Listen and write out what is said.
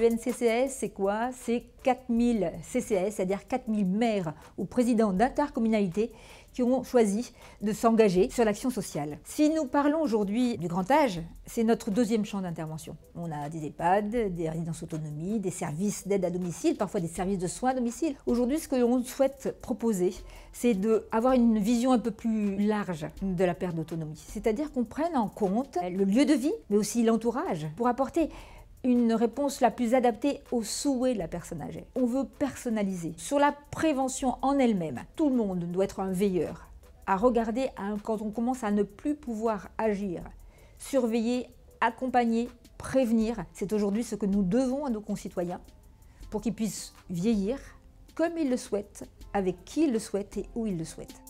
L'UNCCS, c'est quoi? C'est 4000 CCS, c'est-à-dire 4000 maires ou présidents d'intercommunalités qui ont choisi de s'engager sur l'action sociale. Si nous parlons aujourd'hui du grand âge, c'est notre deuxième champ d'intervention. On a des EHPAD, des résidences autonomie, des services d'aide à domicile, parfois des services de soins à domicile. Aujourd'hui, ce que l'on souhaite proposer, c'est d'avoir une vision un peu plus large de la perte d'autonomie. C'est-à-dire qu'on prenne en compte le lieu de vie, mais aussi l'entourage, pour apporter une réponse la plus adaptée aux souhaits de la personne âgée. On veut personnaliser. Sur la prévention en elle-même, tout le monde doit être un veilleur à regarder quand on commence à ne plus pouvoir agir, surveiller, accompagner, prévenir. C'est aujourd'hui ce que nous devons à nos concitoyens pour qu'ils puissent vieillir comme ils le souhaitent, avec qui ils le souhaitent et où ils le souhaitent.